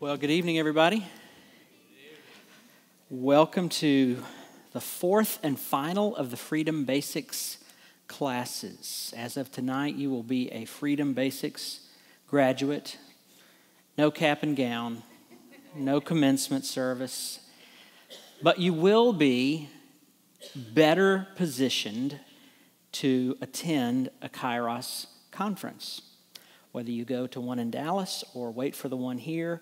Well, good evening, everybody. Welcome to the fourth and final of the Freedom Basics classes. As of tonight, you will be a Freedom Basics graduate. No cap and gown, no commencement service, but you will be better positioned to attend a Kairos conference. Whether you go to one in Dallas or wait for the one here,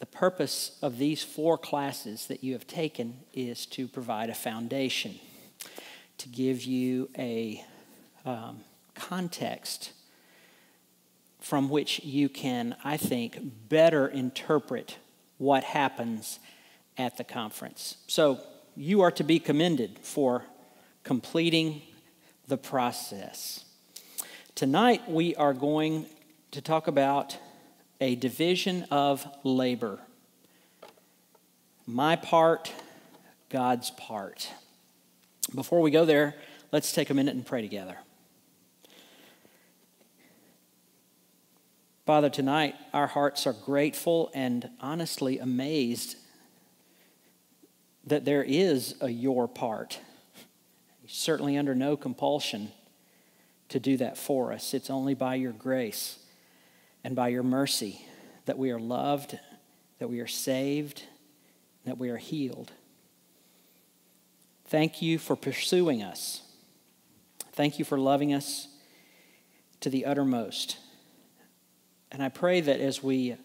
the purpose of these four classes that you have taken is to provide a foundation, to give you a context from which you can, I think, better interpret what happens at the conference. So you are to be commended for completing the process. Tonight we are going to talk about a division of labor. My part, God's part. Before we go there, let's take a minute and pray together. Father, tonight our hearts are grateful and honestly amazed that there is a your part. Certainly under no compulsion to do that for us. It's only by your grace and by your mercy that we are loved, that we are saved, that we are healed. Thank you for pursuing us. Thank you for loving us to the uttermost. And I pray that as we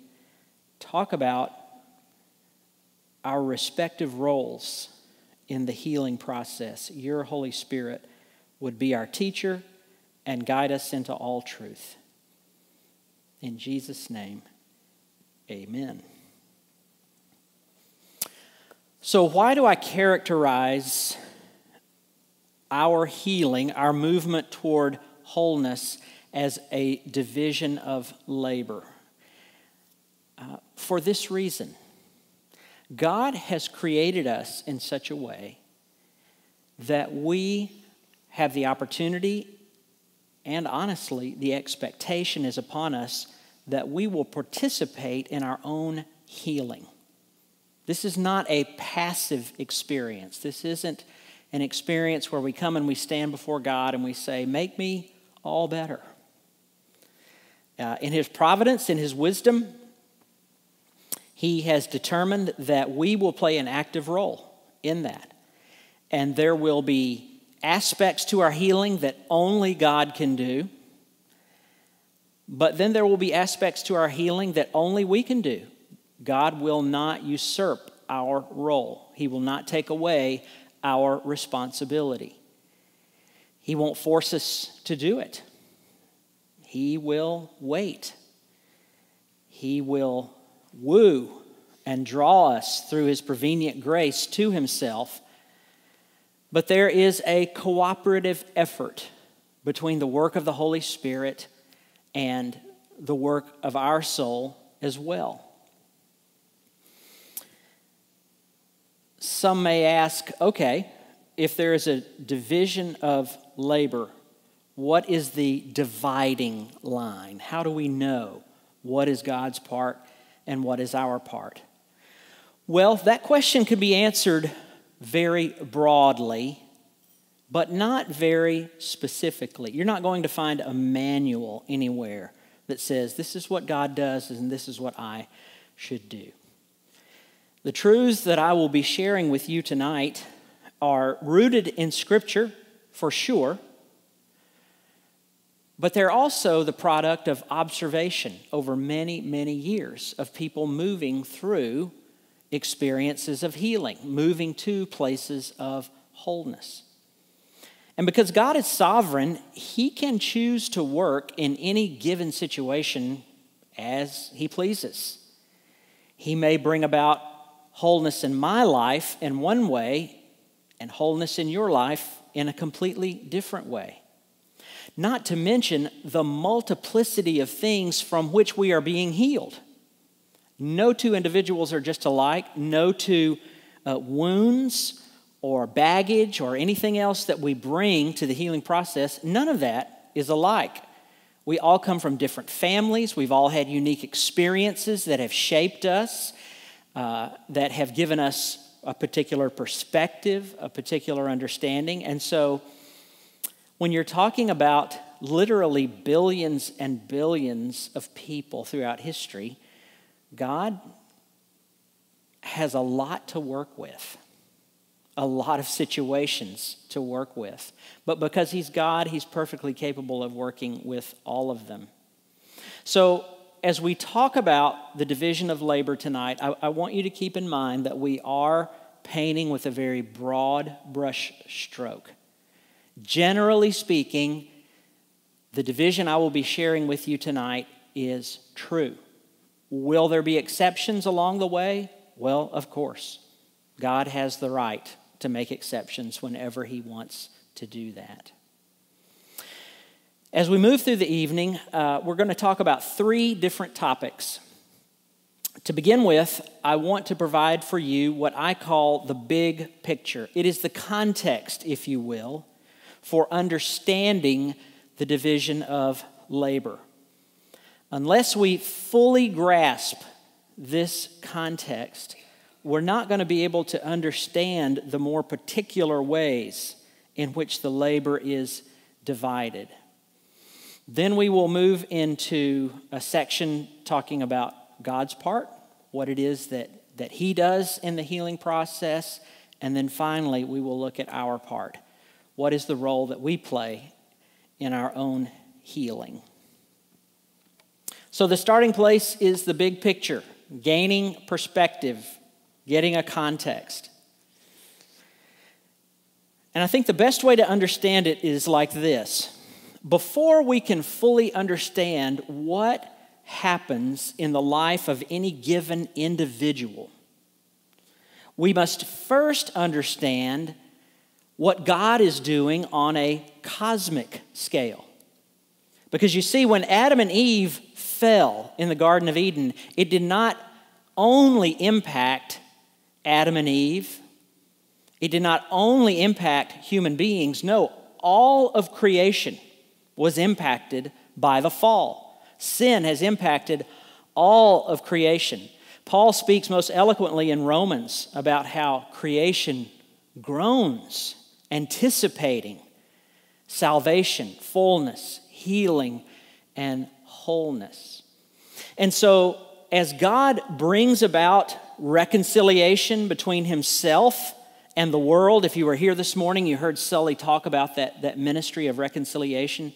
talk about our respective roles in the healing process, your Holy Spirit would be our teacher and guide us into all truth. In Jesus' name, amen. So why do I characterize our healing, our movement toward wholeness, as a division of labor? For this reason. God has created us in such a way that we have the opportunity, and honestly, the expectation is upon us that we will participate in our own healing. This is not a passive experience. This isn't an experience where we come and we stand before God and we say, "Make me all better." In His providence, in His wisdom, He has determined that we will play an active role in that. And there will be aspects to our healing that only God can do. But then there will be aspects to our healing that only we can do. God will not usurp our role. He will not take away our responsibility. He won't force us to do it. He will wait. He will woo and draw us through His prevenient grace to Himself. But there is a cooperative effort between the work of the Holy Spirit and the work of our soul as well. Some may ask, okay, if there is a division of labor, what is the dividing line? How do we know what is God's part and what is our part? Well, that question could be answered very broadly, but not very specifically. You're not going to find a manual anywhere that says, this is what God does and this is what I should do. The truths that I will be sharing with you tonight are rooted in Scripture, for sure, but they're also the product of observation over many, many years of people moving through experiences of healing, moving to places of wholeness. And because God is sovereign, He can choose to work in any given situation as He pleases. He may bring about wholeness in my life in one way and wholeness in your life in a completely different way. Not to mention the multiplicity of things from which we are being healed. No two individuals are just alike. No two wounds or baggage or anything else that we bring to the healing process, none of that is alike. We all come from different families. We've all had unique experiences that have shaped us, that have given us a particular perspective, a particular understanding. And so when you're talking about literally billions and billions of people throughout history, God has a lot to work with, a lot of situations to work with. But because he's God, he's perfectly capable of working with all of them. So as we talk about the division of labor tonight, I want you to keep in mind that we are painting with a very broad brush stroke. Generally speaking, the division I will be sharing with you tonight is true. Will there be exceptions along the way? Well, of course. God has the right to make exceptions whenever he wants to do that. As we move through the evening, we're going to talk about three different topics. To begin with, I want to provide for you what I call the big picture. It is the context, if you will, for understanding the division of labor. Unless we fully grasp this context, we're not going to be able to understand the more particular ways in which the labor is divided. Then we will move into a section talking about God's part, what it is that he does in the healing process, and then finally we will look at our part. What is the role that we play in our own healing? So the starting place is the big picture, gaining perspective, getting a context. And I think the best way to understand it is like this. Before we can fully understand what happens in the life of any given individual, we must first understand what God is doing on a cosmic scale. Because you see, when Adam and Eve fell in the Garden of Eden, it did not only impact Adam and Eve. It did not only impact human beings. No, all of creation was impacted by the fall. Sin has impacted all of creation. Paul speaks most eloquently in Romans about how creation groans, anticipating salvation, fullness, healing, and wholeness. And so, as God brings about reconciliation between himself and the world, if you were here this morning, you heard Sully talk about that ministry of reconciliation.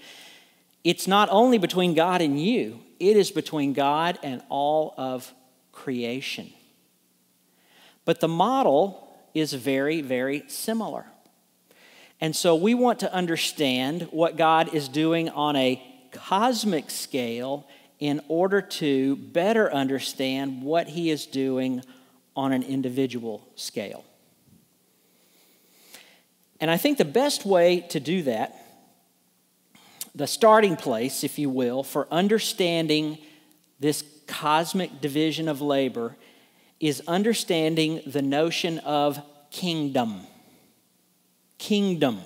It's not only between God and you, it is between God and all of creation. But the model is very, very similar. And so we want to understand what God is doing on a cosmic scale in order to better understand what he is doing on an individual scale. And I think the best way to do that, the starting place, if you will, for understanding this cosmic division of labor is understanding the notion of kingdom. Kingdom.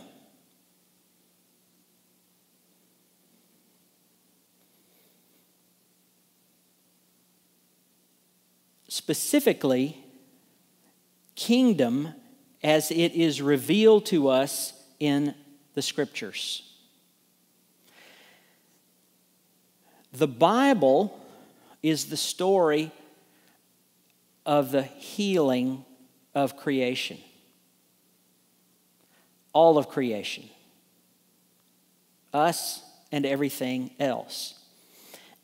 Specifically, kingdom as it is revealed to us in the Scriptures. The Bible is the story of the healing of creation. All of creation. Us and everything else.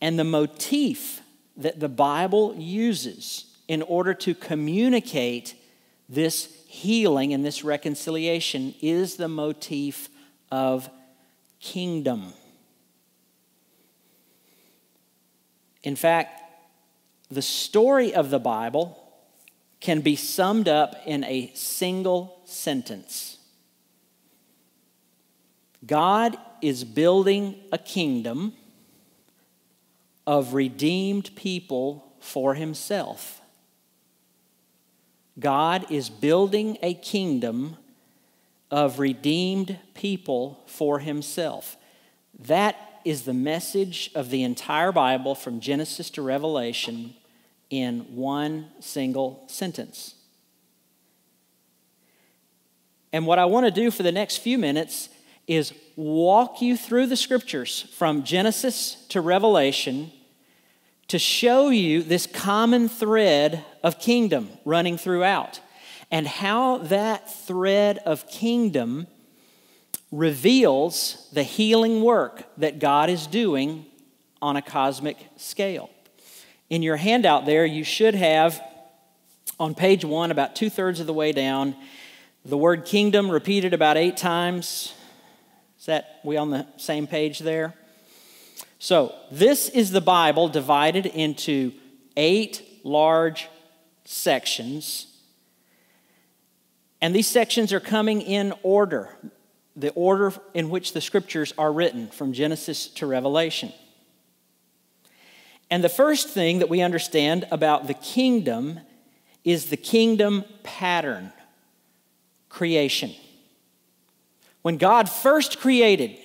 And the motif that the Bible uses in order to communicate this healing and this reconciliation is the motif of kingdom. In fact, the story of the Bible can be summed up in a single sentence. God is building a kingdom of redeemed people for himself. God is building a kingdom of redeemed people for himself. That is the message of the entire Bible from Genesis to Revelation in one single sentence. And what I want to do for the next few minutes is walk you through the scriptures from Genesis to Revelation to show you this common thread of kingdom running throughout and how that thread of kingdom reveals the healing work that God is doing on a cosmic scale. In your handout there, you should have on page 1, about 2/3 of the way down, the word kingdom repeated about 8 times. Is that we on the same page there? So this is the Bible divided into 8 large sections. And these sections are coming in order, the order in which the scriptures are written from Genesis to Revelation. And the first thing that we understand about the kingdom is the kingdom pattern, creation. When God first created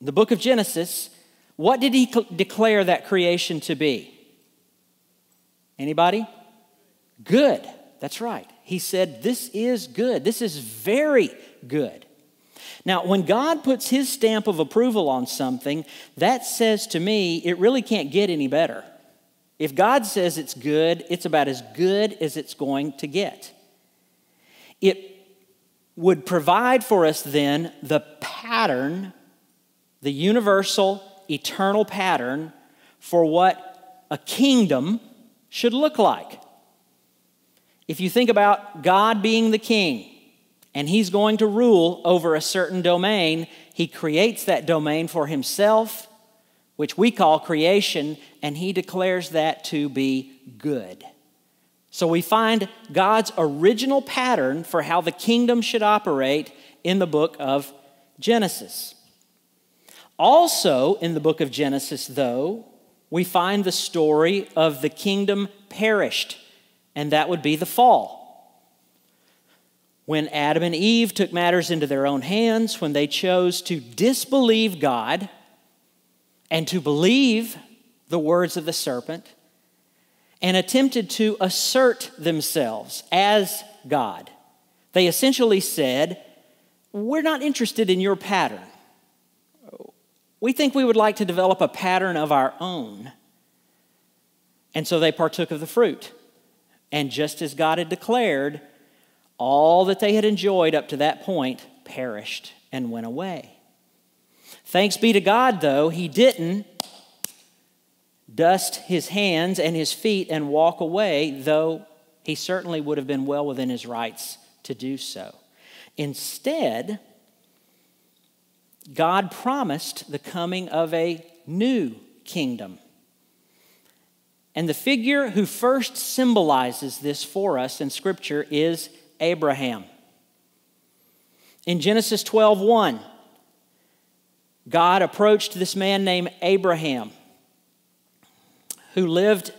the book of Genesis, what did he declare that creation to be? Anybody? Good. That's right. He said, this is good. This is very good. Now, when God puts his stamp of approval on something, that says to me, it really can't get any better. If God says it's good, it's about as good as it's going to get. It would provide for us then the pattern, the universal, eternal pattern for what a kingdom should look like. If you think about God being the king, and he's going to rule over a certain domain. He creates that domain for himself, which we call creation, and he declares that to be good. So we find God's original pattern for how the kingdom should operate in the book of Genesis. Also in the book of Genesis, though, we find the story of the kingdom perished, and that would be the fall. When Adam and Eve took matters into their own hands, when they chose to disbelieve God and to believe the words of the serpent and attempted to assert themselves as God, they essentially said, we're not interested in your pattern. We think we would like to develop a pattern of our own. And so they partook of the fruit. And just as God had declared, all that they had enjoyed up to that point perished and went away. Thanks be to God, though, he didn't dust his hands and his feet and walk away, though he certainly would have been well within his rights to do so. Instead, God promised the coming of a new kingdom. And the figure who first symbolizes this for us in Scripture is Abraham. In Genesis 12:1, God approached this man named Abraham who lived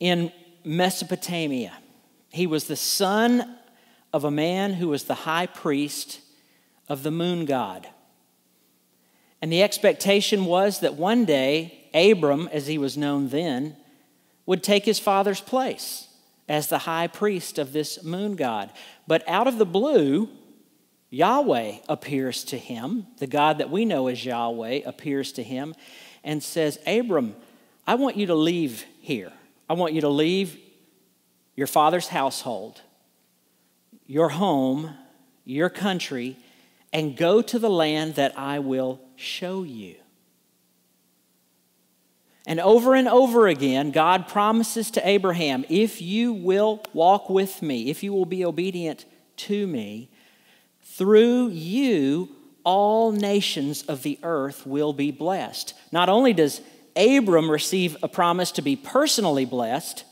in Mesopotamia. He was the son of a man who was the high priest of the moon god. And the expectation was that one day, Abram, as he was known then, would take his father's place as the high priest of this moon god. But out of the blue, Yahweh appears to him. The God that we know as Yahweh appears to him and says, Abram, I want you to leave here. I want you to leave your father's household, your home, your country, and go to the land that I will show you. And over again, God promises to Abraham, if you will walk with me, if you will be obedient to me, through you, all nations of the earth will be blessed. Not only does Abram receive a promise to be personally blessed,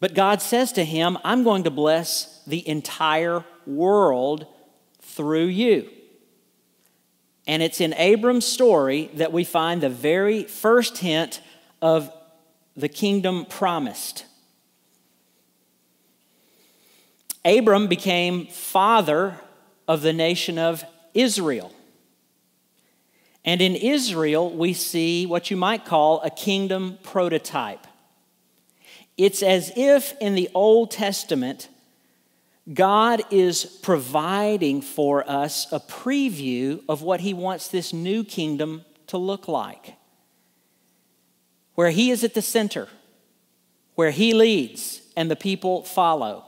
but God says to him, I'm going to bless the entire world through you. And it's in Abram's story that we find the very first hint of the kingdom promised. Abram became father of the nation of Israel. And in Israel, we see what you might call a kingdom prototype. It's as if in the Old Testament, God is providing for us a preview of what he wants this new kingdom to look like, where he is at the center, where he leads and the people follow.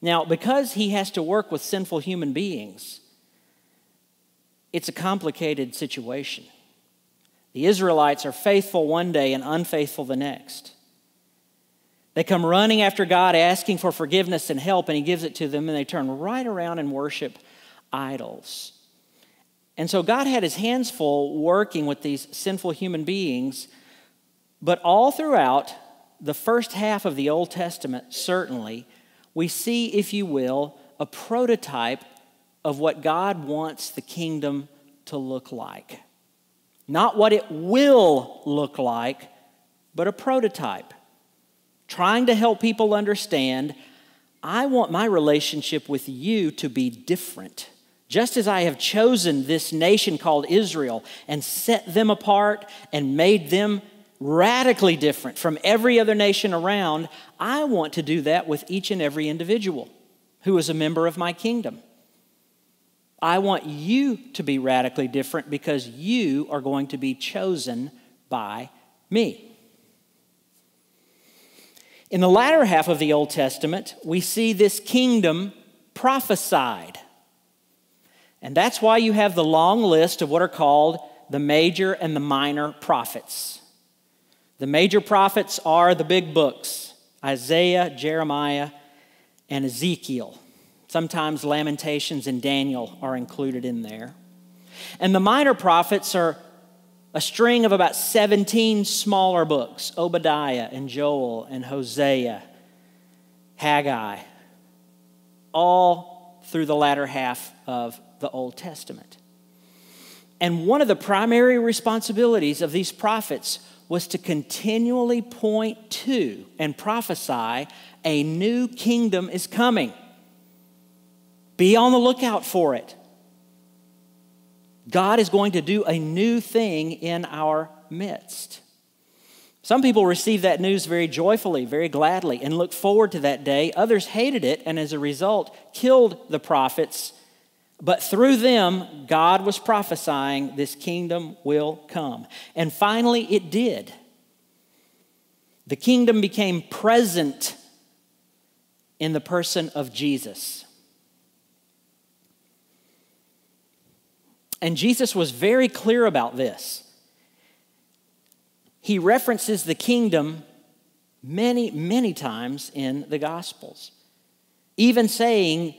Now, because he has to work with sinful human beings, it's a complicated situation. The Israelites are faithful one day and unfaithful the next. They come running after God asking for forgiveness and help, and he gives it to them, and they turn right around and worship idols. And so God had his hands full working with these sinful human beings, but all throughout the first half of the Old Testament, certainly, we see, if you will, a prototype of what God wants the kingdom to look like. Not what it will look like, but a prototype. Trying to help people understand, I want my relationship with you to be different. Just as I have chosen this nation called Israel and set them apart and made them radically different from every other nation around, I want to do that with each and every individual who is a member of my kingdom. I want you to be radically different because you are going to be chosen by me. In the latter half of the Old Testament, we see this kingdom prophesied. And that's why you have the long list of what are called the major and the minor prophets. The major prophets are the big books, Isaiah, Jeremiah, and Ezekiel. Sometimes Lamentations and Daniel are included in there. And the minor prophets are a string of about 17 smaller books, Obadiah and Joel and Hosea, Haggai, all through the latter half of the Old Testament. And one of the primary responsibilities of these prophets was to continually point to and prophesy a new kingdom is coming. Be on the lookout for it. God is going to do a new thing in our midst. Some people received that news very joyfully, very gladly, and looked forward to that day. Others hated it and as a result killed the prophets. But through them, God was prophesying this kingdom will come. And finally, it did. The kingdom became present in the person of Jesus. And Jesus was very clear about this. He references the kingdom many, many times in the Gospels, even saying,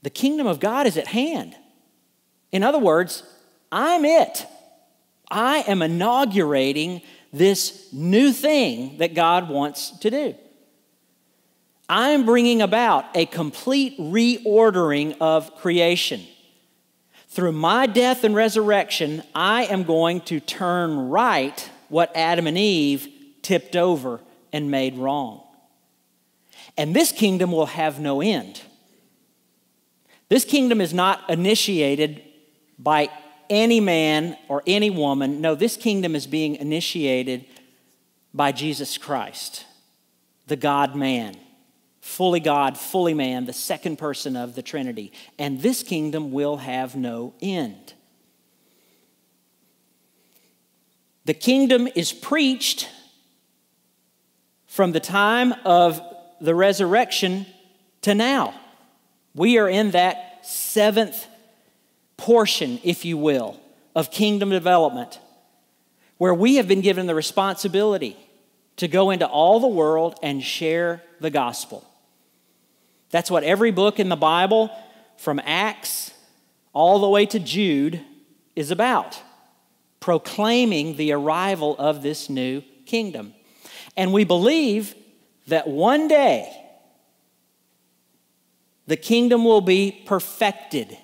the kingdom of God is at hand. In other words, I'm it. I am inaugurating this new thing that God wants to do. I'm bringing about a complete reordering of creation. Through my death and resurrection, I am going to turn right what Adam and Eve tipped over and made wrong. And this kingdom will have no end. This kingdom is not initiated by any man or any woman. No, this kingdom is being initiated by Jesus Christ, the God-man. Fully God, fully man, the second person of the Trinity. And this kingdom will have no end. The kingdom is preached from the time of the resurrection to now. We are in that seventh portion, if you will, of kingdom development, where we have been given the responsibility to go into all the world and share the gospel. That's what every book in the Bible, from Acts all the way to Jude, is about. Proclaiming the arrival of this new kingdom. And we believe that one day the kingdom will be perfected.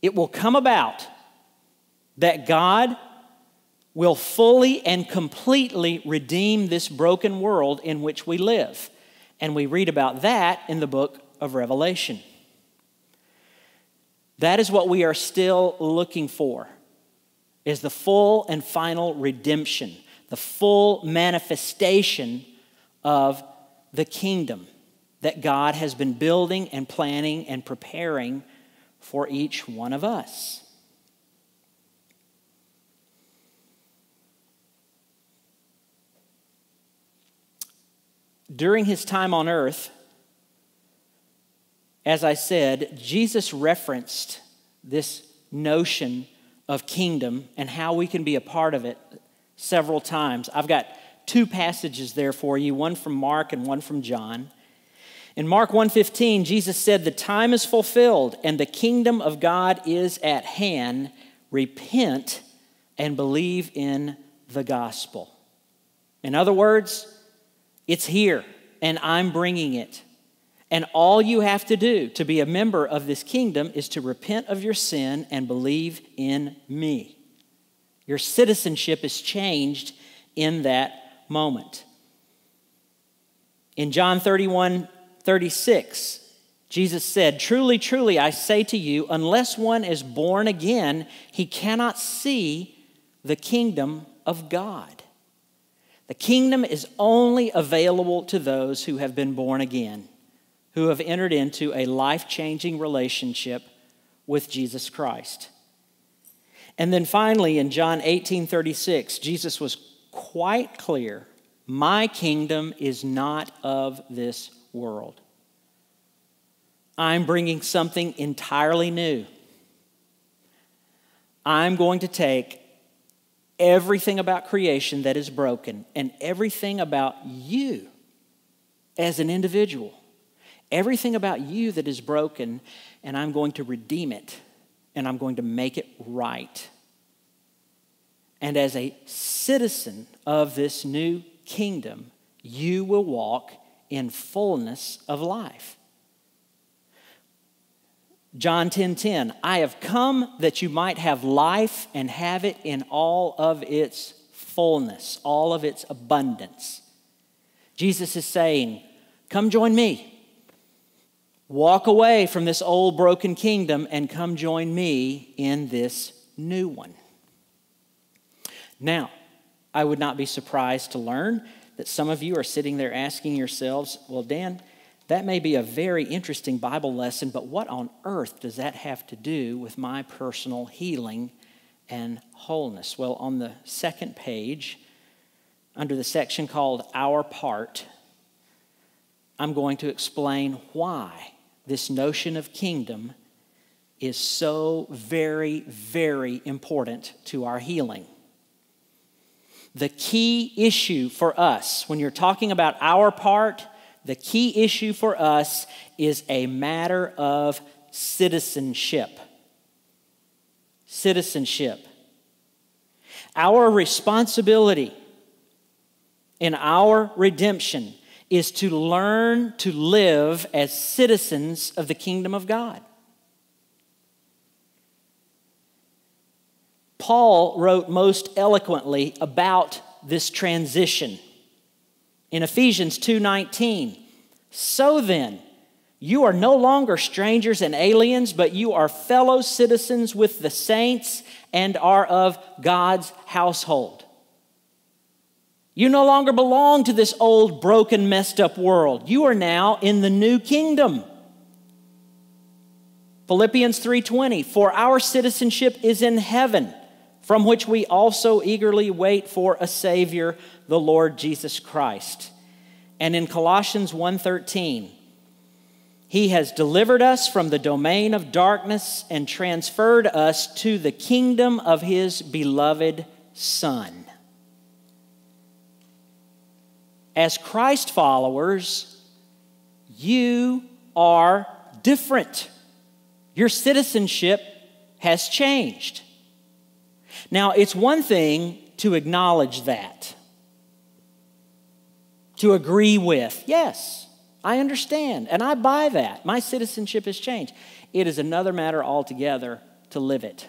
It will come about that God will fully and completely redeem this broken world in which we live. And we read about that in the book of Revelation. That is what we are still looking for. is the full and final redemption, the full manifestation of the kingdom that God has been building and planning and preparing for each one of us. During his time on earth, as I said, Jesus referenced this notion of kingdom and how we can be a part of it several times. I've got two passages there for you, one from Mark and one from John. In Mark 1:15, Jesus said, "The time is fulfilled and the kingdom of God is at hand. Repent and believe in the gospel." In other words, it's here and I'm bringing it. And all you have to do to be a member of this kingdom is to repent of your sin and believe in me. Your citizenship is changed in that moment. In John 31:36, Jesus said, "Truly, truly, I say to you, unless one is born again, he cannot see the kingdom of God." The kingdom is only available to those who have been born again, who have entered into a life-changing relationship with Jesus Christ. And then finally, in John 18:36, Jesus was quite clear, "My kingdom is not of this world." I'm bringing something entirely new. I'm going to take everything about creation that is broken and everything about you as an individual, everything about you that is broken, and I'm going to redeem it, and I'm going to make it right. And as a citizen of this new kingdom, you will walk in fullness of life. John 10:10, "I have come that you might have life and have it in all of its fullness," all of its abundance. Jesus is saying, come join me. Walk away from this old broken kingdom and come join me in this new one. Now, I would not be surprised to learn that some of you are sitting there asking yourselves, "Well, Dan, that may be a very interesting Bible lesson, but what on earth does that have to do with my personal healing and wholeness?" Well, on the second page, under the section called Our Part, I'm going to explain why this notion of kingdom is so very, very important to our healing. The key issue for us, when you're talking about our part, the key issue for us is a matter of citizenship. Citizenship. Our responsibility in our redemption is to learn to live as citizens of the kingdom of God. Paul wrote most eloquently about this transition. In Ephesians 2:19, "So then, you are no longer strangers and aliens, but you are fellow citizens with the saints and are of God's household." You no longer belong to this old, broken, messed up world. You are now in the new kingdom. Philippians 3:20, "For our citizenship is in heaven, from which we also eagerly wait for a Savior, the Lord Jesus Christ." And in Colossians 1:13, "He has delivered us from the domain of darkness and transferred us to the kingdom of His beloved Son." As Christ followers, you are different. Your citizenship has changed. Now, it's one thing to acknowledge that, to agree with, yes, I understand, and I buy that. My citizenship has changed. It is another matter altogether to live it.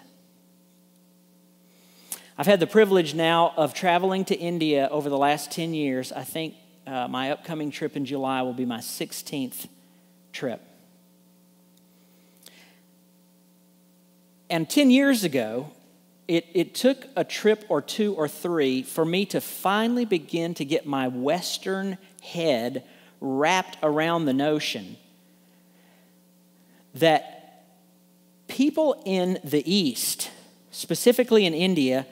I've had the privilege now of traveling to India over the last 10 years. I think my upcoming trip in July will be my 16th trip. And 10 years ago, It took a trip or two or three for me to finally begin to get my Western head wrapped around the notion that people in the East, specifically in India,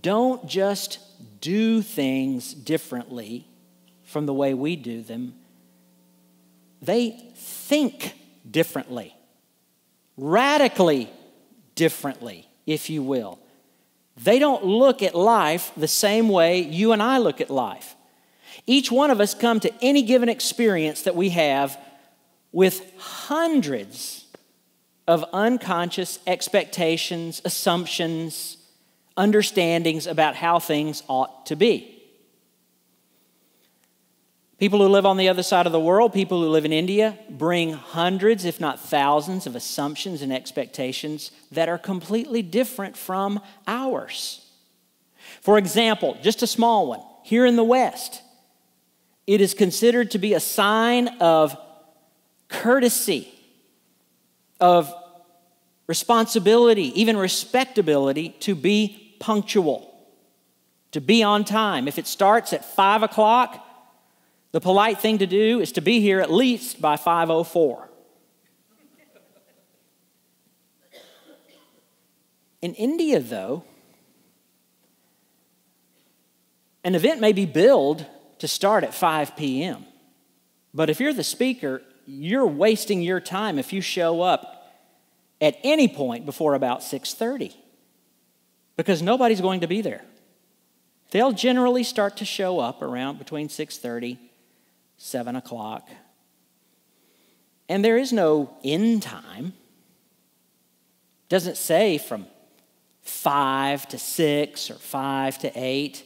don't just do things differently from the way we do them. They think differently, radically differently, if you will. They don't look at life the same way you and I look at life. Each one of us come to any given experience that we have with hundreds of unconscious expectations, assumptions, understandings about how things ought to be. People who live on the other side of the world, people who live in India, bring hundreds, if not thousands, of assumptions and expectations that are completely different from ours. For example, just a small one, here in the West, it is considered to be a sign of courtesy, of responsibility, even respectability, to be punctual, to be on time. If it starts at 5 o'clock, the polite thing to do is to be here at least by 5:04. In India, though, an event may be billed to start at 5 p.m., but if you're the speaker, you're wasting your time if you show up at any point before about 6:30, because nobody's going to be there. They'll generally start to show up around between 6:30 7 o'clock. And there is no end time. It doesn't say from 5 to 6 or 5 to 8.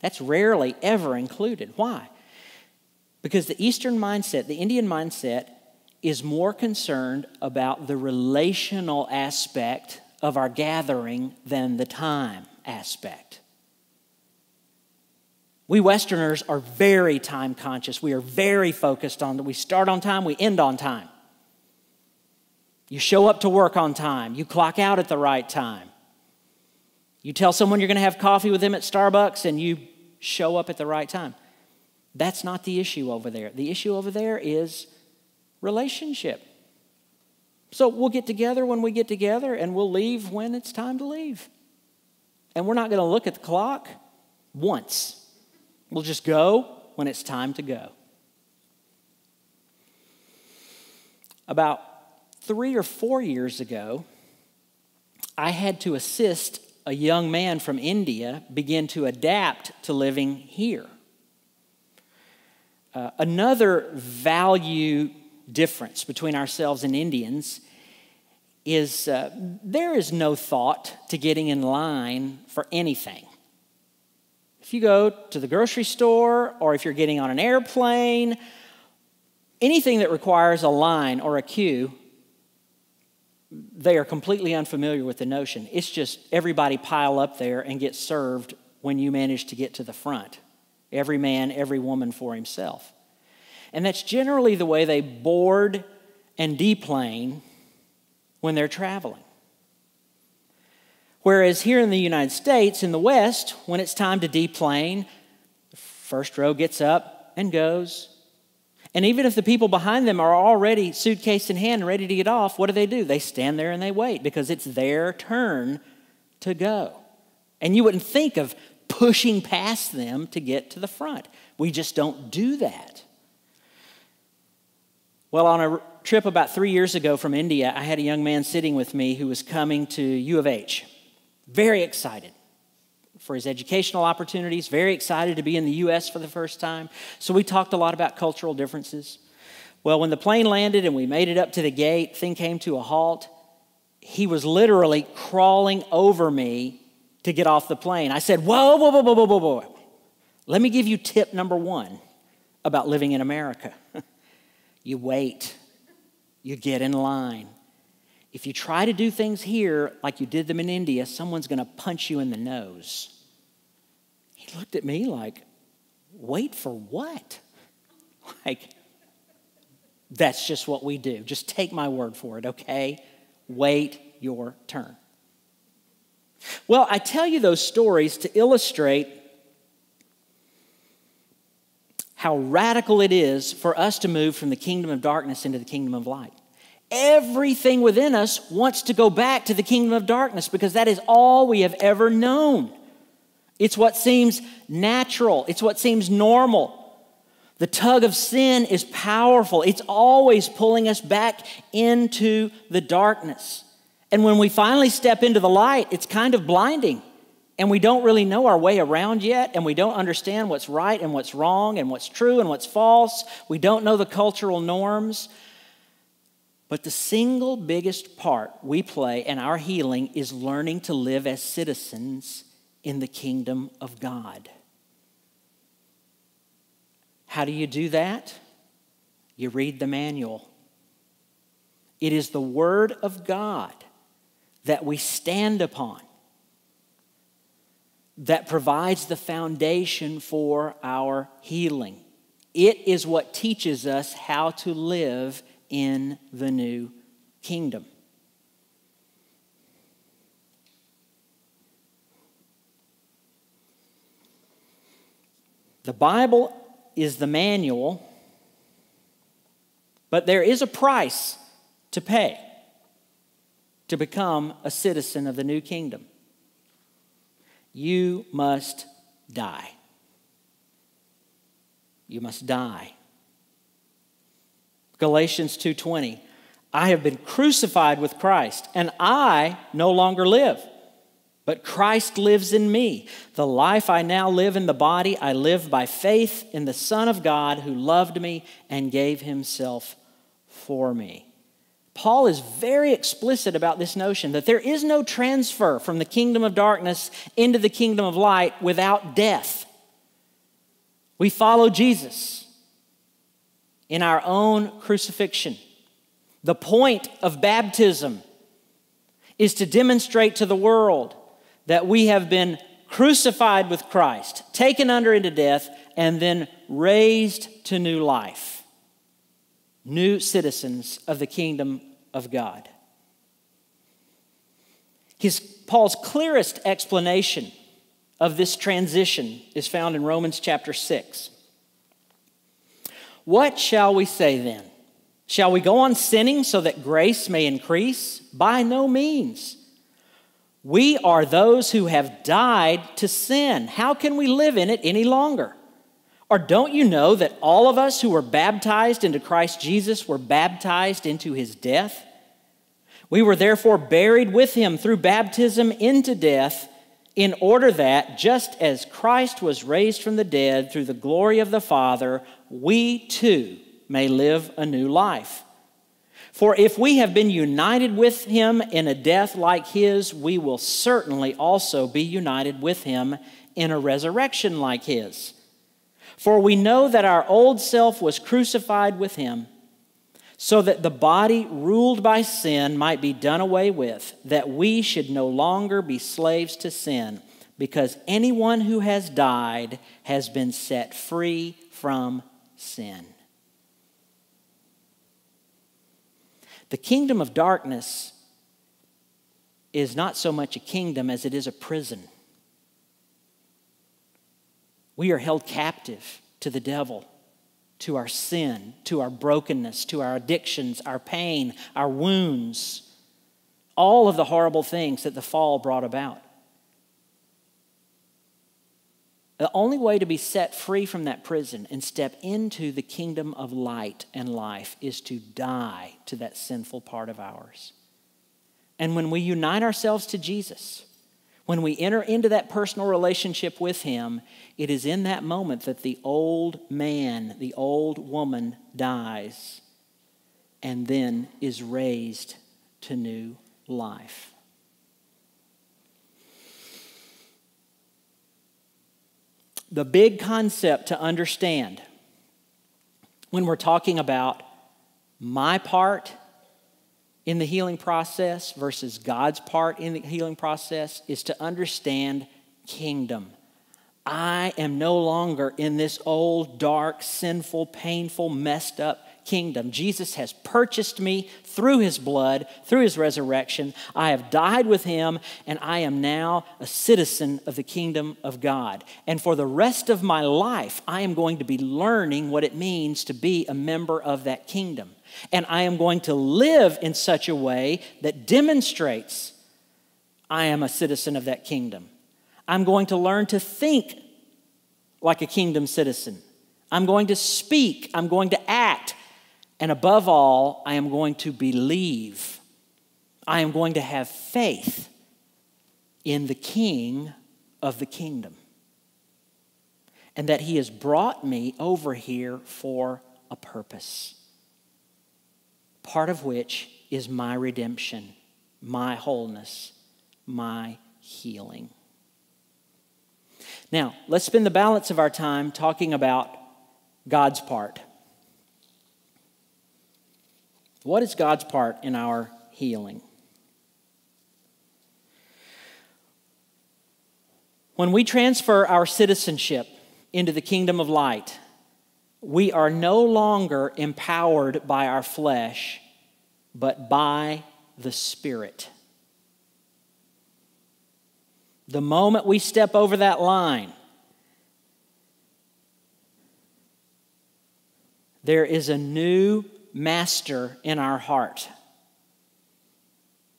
That's rarely ever included. Why? Because the Eastern mindset, the Indian mindset, is more concerned about the relational aspect of our gathering than the time aspect. We Westerners are very time conscious. We are very focused on that. We start on time, we end on time. You show up to work on time. You clock out at the right time. You tell someone you're going to have coffee with them at Starbucks and you show up at the right time. That's not the issue over there. The issue over there is relationship. So we'll get together when we get together and we'll leave when it's time to leave. And we're not going to look at the clock once. We'll just go when it's time to go. About 3 or 4 years ago, I had to assist a young man from India begin to adapt to living here. Another value difference between ourselves and Indians is there is no thought to getting in line for anything. If you go to the grocery store or if you're getting on an airplane, anything that requires a line or a queue, they are completely unfamiliar with the notion. It's just everybody pile up there and get served when you manage to get to the front. Every man, every woman for himself. And that's generally the way they board and deplane when they're traveling. Whereas here in the United States, in the West, when it's time to deplane, the first row gets up and goes. And even if the people behind them are already suitcase in hand and ready to get off, what do? They stand there and they wait because it's their turn to go. And you wouldn't think of pushing past them to get to the front. We just don't do that. Well, on a trip about 3 years ago from India, I had a young man sitting with me who was coming to U of H. Very excited for his educational opportunities, very excited to be in the U.S. for the first time. So we talked a lot about cultural differences. Well, when the plane landed and we made it up to the gate, thing came to a halt. He was literally crawling over me to get off the plane. I said, whoa, whoa, whoa, whoa, whoa, whoa. Let me give you tip number 1 about living in America. You wait. You get in line. If you try to do things here like you did them in India, someone's going to punch you in the nose. He looked at me like, wait for what? Like, that's just what we do. Just take my word for it, okay? Wait your turn. Well, I tell you those stories to illustrate how radical it is for us to move from the kingdom of darkness into the kingdom of light. Everything within us wants to go back to the kingdom of darkness because that is all we have ever known. It's what seems natural. It's what seems normal. The tug of sin is powerful. It's always pulling us back into the darkness. And when we finally step into the light, it's kind of blinding. And we don't really know our way around yet, and we don't understand what's right and what's wrong and what's true and what's false. We don't know the cultural norms. But the single biggest part we play in our healing is learning to live as citizens in the kingdom of God. How do you do that? You read the manual. It is the Word of God that we stand upon that provides the foundation for our healing. It is what teaches us how to live in the new kingdom. The Bible is the manual, but there is a price to pay to become a citizen of the new kingdom. You must die. You must die. Galatians 2:20, I have been crucified with Christ, and I no longer live, but Christ lives in me. The life I now live in the body, I live by faith in the Son of God who loved me and gave himself for me. Paul is very explicit about this notion that there is no transfer from the kingdom of darkness into the kingdom of light without death. We follow Jesus in our own crucifixion. The point of baptism is to demonstrate to the world that we have been crucified with Christ, taken under into death, and then raised to new life. New citizens of the kingdom of God. Paul's clearest explanation of this transition is found in Romans chapter 6. What shall we say then? Shall we go on sinning so that grace may increase? By no means. We are those who have died to sin. How can we live in it any longer? Or don't you know that all of us who were baptized into Christ Jesus were baptized into his death? We were therefore buried with him through baptism into death, in order that, just as Christ was raised from the dead through the glory of the Father, we too may live a new life. For if we have been united with him in a death like his, we will certainly also be united with him in a resurrection like his. For we know that our old self was crucified with him, so that the body ruled by sin might be done away with, that we should no longer be slaves to sin, because anyone who has died has been set free from sin. The kingdom of darkness is not so much a kingdom as it is a prison. We are held captive to the devil, to our sin, to our brokenness, to our addictions, our pain, our wounds, all of the horrible things that the fall brought about. The only way to be set free from that prison and step into the kingdom of light and life is to die to that sinful part of ours. And when we unite ourselves to Jesus, when we enter into that personal relationship with him, it is in that moment that the old man, the old woman dies and then is raised to new life. The big concept to understand when we're talking about my part in the healing process versus God's part in the healing process is to understand kingdom. I am no longer in this old, dark, sinful, painful, messed up kingdom. Jesus has purchased me through his blood, through his resurrection. I have died with him, and I am now a citizen of the kingdom of God. And for the rest of my life, I am going to be learning what it means to be a member of that kingdom. And I am going to live in such a way that demonstrates I am a citizen of that kingdom. I'm going to learn to think like a kingdom citizen. I'm going to speak. I'm going to act. And above all, I am going to believe. I am going to have faith in the King of the kingdom. And that he has brought me over here for a purpose. Part of which is my redemption, my wholeness, my healing. Now, let's spend the balance of our time talking about God's part. What is God's part in our healing? When we transfer our citizenship into the kingdom of light, we are no longer empowered by our flesh, but by the Spirit. The moment we step over that line, there is a new master in our heart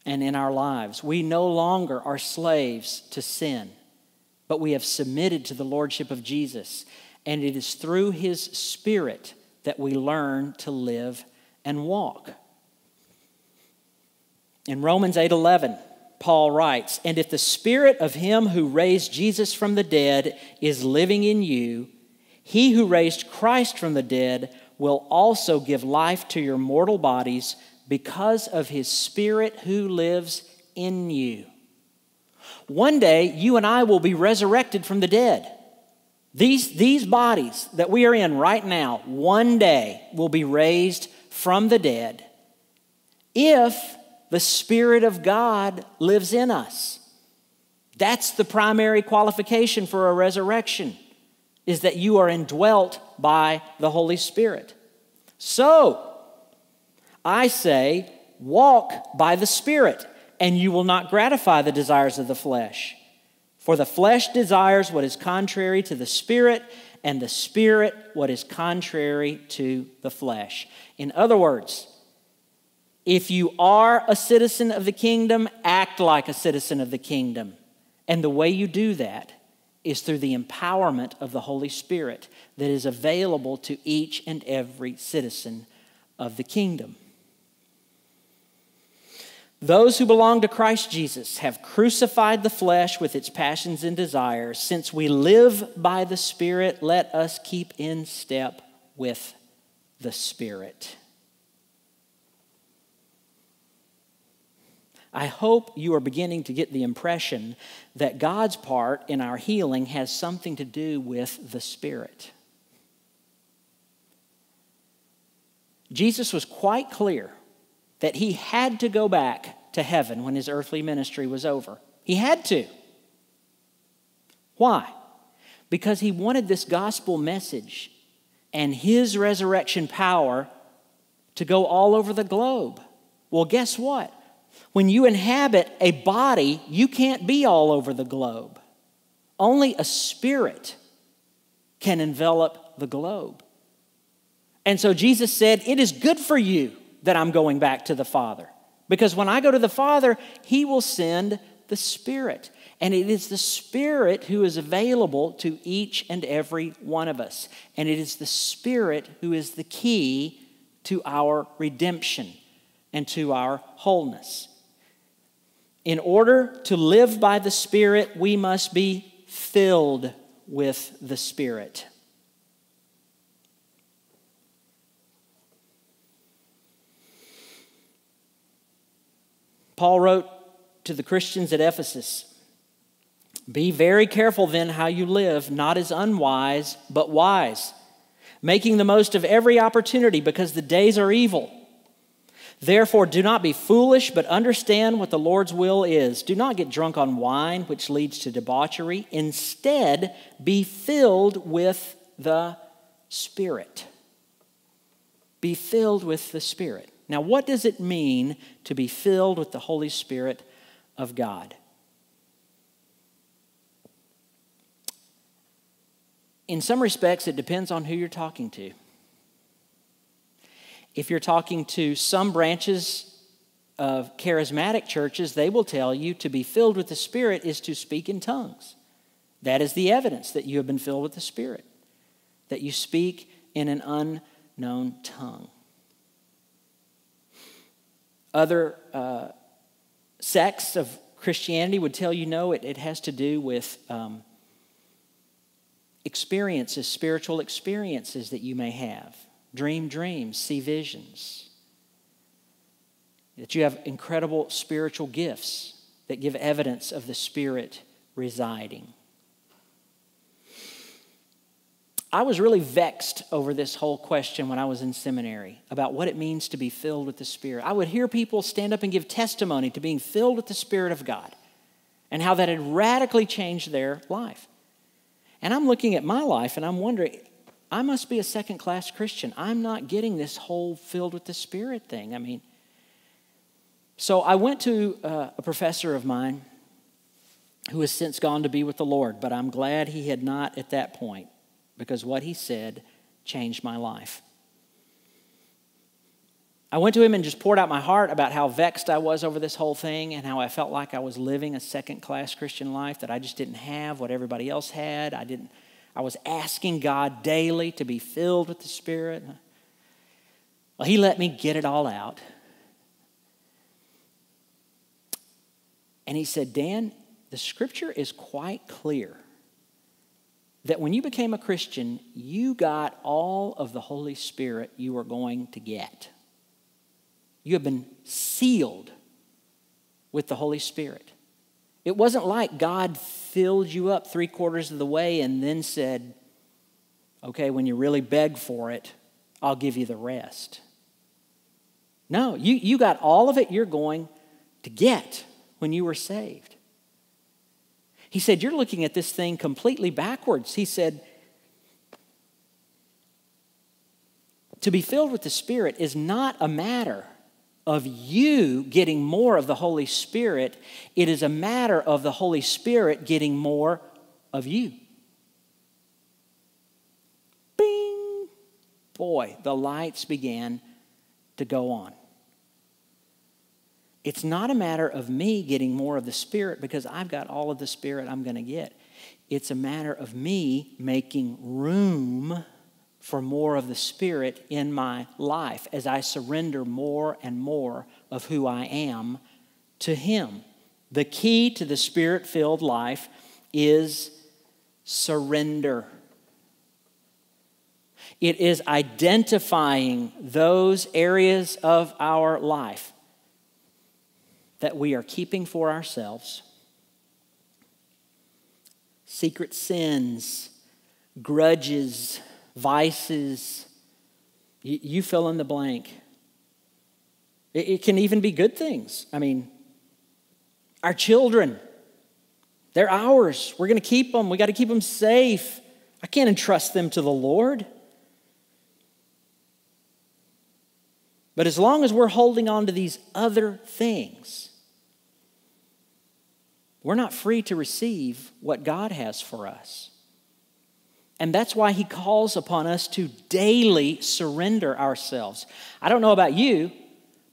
and in our lives. We no longer are slaves to sin, but we have submitted to the lordship of Jesus. And it is through his Spirit that we learn to live and walk. In Romans 8:11, Paul writes, "And if the Spirit of him who raised Jesus from the dead is living in you, he who raised Christ from the dead will also give life to your mortal bodies because of his Spirit who lives in you." One day, you and I will be resurrected from the dead. These bodies that we are in right now, one day will be raised from the dead if the Spirit of God lives in us. That's the primary qualification for a resurrection, is that you are indwelt by the Holy Spirit. So, I say, walk by the Spirit, and you will not gratify the desires of the flesh. For the flesh desires what is contrary to the Spirit, and the Spirit what is contrary to the flesh. In other words, if you are a citizen of the kingdom, act like a citizen of the kingdom. And the way you do that is through the empowerment of the Holy Spirit that is available to each and every citizen of the kingdom. Those who belong to Christ Jesus have crucified the flesh with its passions and desires. Since we live by the Spirit, let us keep in step with the Spirit. I hope you are beginning to get the impression that God's part in our healing has something to do with the Spirit. Jesus was quite clear that he had to go back to heaven when his earthly ministry was over. He had to. Why? Because he wanted this gospel message and his resurrection power to go all over the globe. Well, guess what? When you inhabit a body, you can't be all over the globe. Only a spirit can envelop the globe. And so Jesus said, "It is good for you that I'm going back to the Father. Because when I go to the Father, he will send the Spirit." And it is the Spirit who is available to each and every one of us. And it is the Spirit who is the key to our redemption and to our wholeness. In order to live by the Spirit, we must be filled with the Spirit. Paul wrote to the Christians at Ephesus, "Be very careful then how you live, not as unwise, but wise, making the most of every opportunity, because the days are evil. Therefore, do not be foolish, but understand what the Lord's will is. Do not get drunk on wine, which leads to debauchery. Instead, be filled with the Spirit." Be filled with the Spirit. Now, what does it mean to be filled with the Holy Spirit of God? In some respects, it depends on who you're talking to. If you're talking to some branches of charismatic churches, they will tell you to be filled with the Spirit is to speak in tongues. That is the evidence that you have been filled with the Spirit, that you speak in an unknown tongue. Other sects of Christianity would tell you, no, it has to do with experiences, spiritual experiences that you may have. Dream dreams, see visions. That you have incredible spiritual gifts that give evidence of the Spirit residing. I was really vexed over this whole question when I was in seminary about what it means to be filled with the Spirit. I would hear people stand up and give testimony to being filled with the Spirit of God and how that had radically changed their life. And I'm looking at my life and I'm wondering, I must be a second-class Christian. I'm not getting this whole filled with the Spirit thing. I mean, so I went to a professor of mine who has since gone to be with the Lord, but I'm glad he had not at that point, because what he said changed my life. I went to him and just poured out my heart about how vexed I was over this whole thing and how I felt like I was living a second-class Christian life, that I just didn't have what everybody else had. I was asking God daily to be filled with the Spirit. Well, he let me get it all out. And he said, Dan, the Scripture is quite clear that when you became a Christian, you got all of the Holy Spirit you were going to get. You have been sealed with the Holy Spirit. It wasn't like God filled you up 3/4 of the way and then said, okay, when you really beg for it, I'll give you the rest. No, you got all of it you're going to get when you were saved. He said, you're looking at this thing completely backwards. He said, to be filled with the Spirit is not a matter of you getting more of the Holy Spirit. It is a matter of the Holy Spirit getting more of you. Bing! Boy, the lights began to go on. It's not a matter of me getting more of the Spirit because I've got all of the Spirit I'm going to get. It's a matter of me making room for more of the Spirit in my life as I surrender more and more of who I am to Him. The key to the Spirit-filled life is surrender. It is identifying those areas of our life that we are keeping for ourselves, secret sins, grudges, vices, you fill in the blank. It can even be good things. I mean, our children, they're ours. We're going to keep them. We got to keep them safe. I can't entrust them to the Lord. But as long as we're holding on to these other things, we're not free to receive what God has for us. And that's why He calls upon us to daily surrender ourselves. I don't know about you,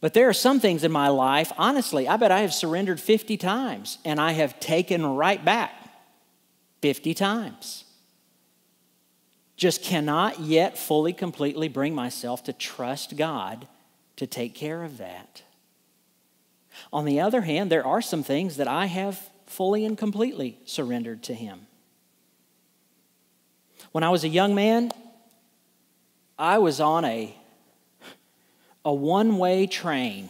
but there are some things in my life, honestly, I bet I have surrendered 50 times and I have taken right back 50 times. Just cannot yet fully, completely bring myself to trust God to take care of that. On the other hand, there are some things that I have fully and completely surrendered to Him. When I was a young man, I was on a one-way train,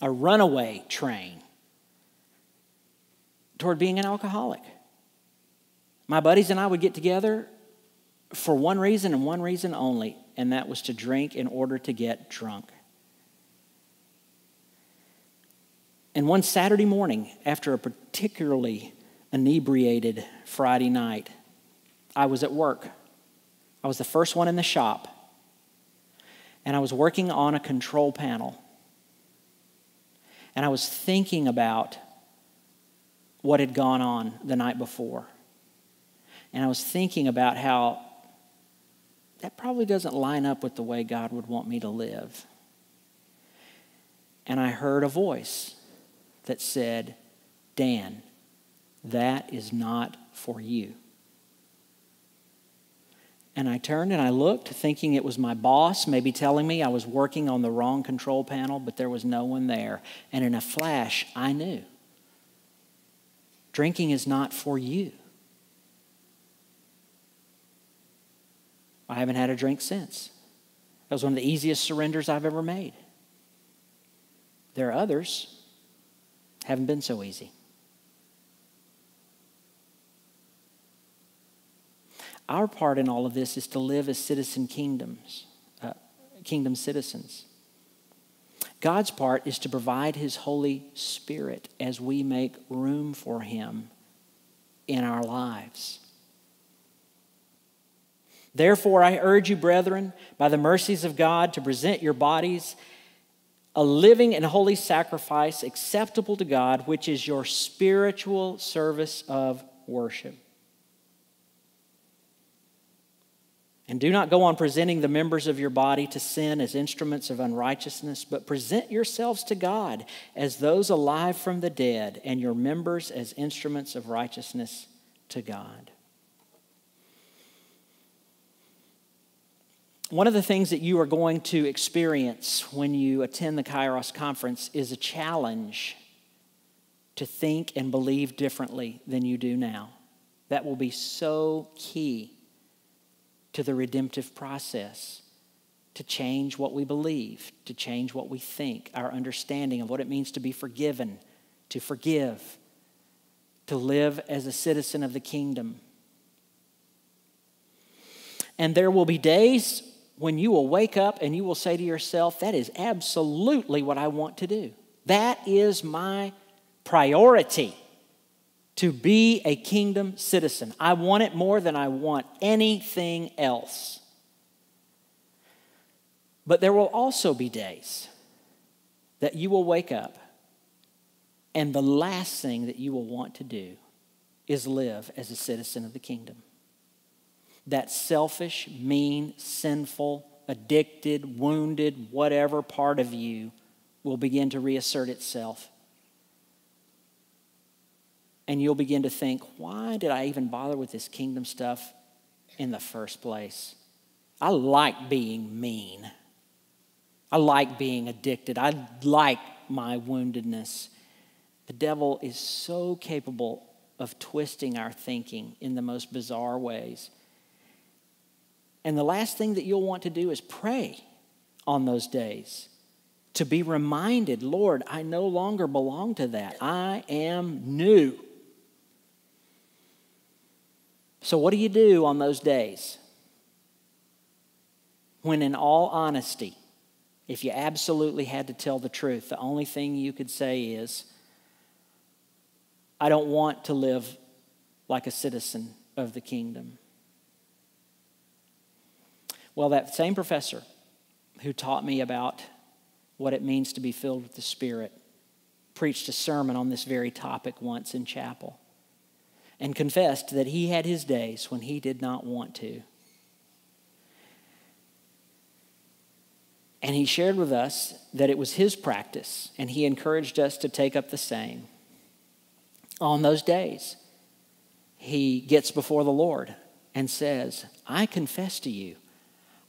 a runaway train toward being an alcoholic. My buddies and I would get together for one reason and one reason only, and that was to drink in order to get drunk. And one Saturday morning, after a particularly inebriated Friday night, I was at work. I was the first one in the shop. and I was working on a control panel. And I was thinking about what had gone on the night before. And I was thinking about how that probably doesn't line up with the way God would want me to live. And I heard a voice that said, Dan, that is not for you. And I turned and I looked, thinking it was my boss, maybe telling me I was working on the wrong control panel, but there was no one there. And in a flash, I knew. Drinking is not for you. I haven't had a drink since. That was one of the easiest surrenders I've ever made. There are others, haven't been so easy. Our part in all of this is to live as kingdom citizens. God's part is to provide His Holy Spirit as we make room for Him in our lives. Therefore, I urge you, brethren, by the mercies of God, to present your bodies a living and holy sacrifice acceptable to God, which is your spiritual service of worship. And do not go on presenting the members of your body to sin as instruments of unrighteousness, but present yourselves to God as those alive from the dead, and your members as instruments of righteousness to God. One of the things that you are going to experience when you attend the Kairos conference is a challenge to think and believe differently than you do now. That will be so key to the redemptive process, to change what we believe, to change what we think, our understanding of what it means to be forgiven, to forgive, to live as a citizen of the kingdom. And there will be days when you will wake up and you will say to yourself, that is absolutely what I want to do. That is my priority. To be a kingdom citizen. I want it more than I want anything else. But there will also be days that you will wake up and the last thing that you will want to do is live as a citizen of the kingdom. That selfish, mean, sinful, addicted, wounded, whatever part of you will begin to reassert itself. And you'll begin to think, why did I even bother with this kingdom stuff in the first place? I like being mean. I like being addicted. I like my woundedness. The devil is so capable of twisting our thinking in the most bizarre ways. And the last thing that you'll want to do is pray on those days. To be reminded, Lord, I no longer belong to that. I am new. So what do you do on those days when, in all honesty, if you absolutely had to tell the truth, the only thing you could say is, I don't want to live like a citizen of the kingdom? Well, that same professor who taught me about what it means to be filled with the Spirit preached a sermon on this very topic once in chapel, and confessed that he had his days when he did not want to. And he shared with us that it was his practice, and he encouraged us to take up the same. On those days, he gets before the Lord and says, I confess to you,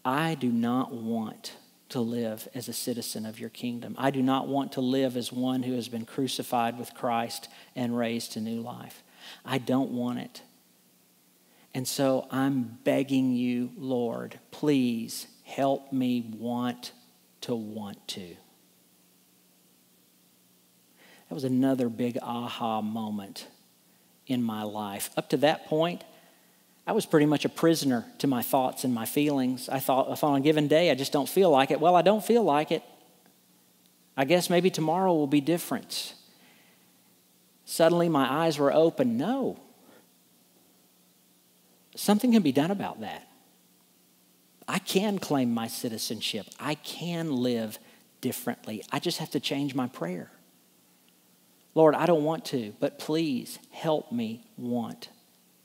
I do not want to live as a citizen of your kingdom. I do not want to live as one who has been crucified with Christ and raised to new life. I don't want it. And so I'm begging you, Lord, please help me want to. That was another big aha moment in my life. Up to that point, I was pretty much a prisoner to my thoughts and my feelings. I thought, if on a given day I just don't feel like it, well, I don't feel like it. I guess maybe tomorrow will be different. Suddenly my eyes were open. No. Something can be done about that. I can claim my citizenship. I can live differently. I just have to change my prayer. Lord, I don't want to, but please help me want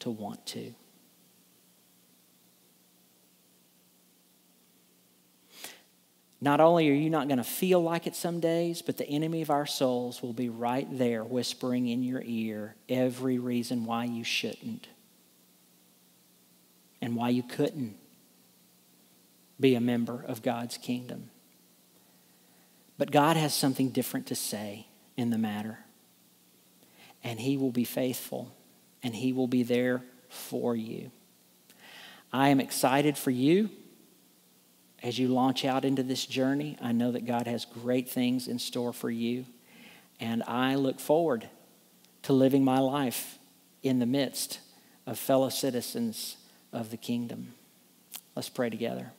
to. Not only are you not going to feel like it some days, but the enemy of our souls will be right there whispering in your ear every reason why you shouldn't and why you couldn't be a member of God's kingdom. But God has something different to say in the matter. And he will be faithful, and he will be there for you. I am excited for you. As you launch out into this journey, I know that God has great things in store for you. And I look forward to living my life in the midst of fellow citizens of the kingdom. Let's pray together.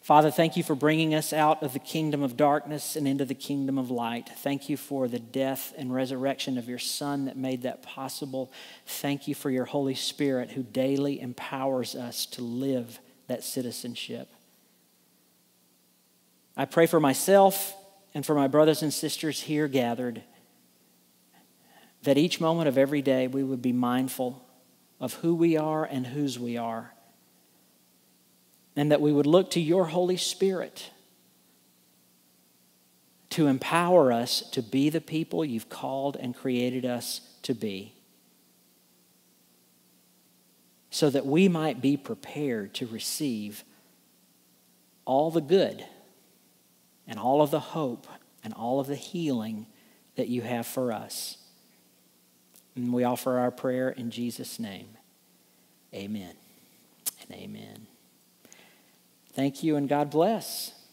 Father, thank you for bringing us out of the kingdom of darkness and into the kingdom of light. Thank you for the death and resurrection of your Son that made that possible. Thank you for your Holy Spirit who daily empowers us to live that citizenship. I pray for myself and for my brothers and sisters here gathered that each moment of every day we would be mindful of who we are and whose we are. And that we would look to your Holy Spirit to empower us to be the people you've called and created us to be, so that we might be prepared to receive all the good and all of the hope and all of the healing that you have for us. And we offer our prayer in Jesus' name. Amen and amen. Thank you, and God bless.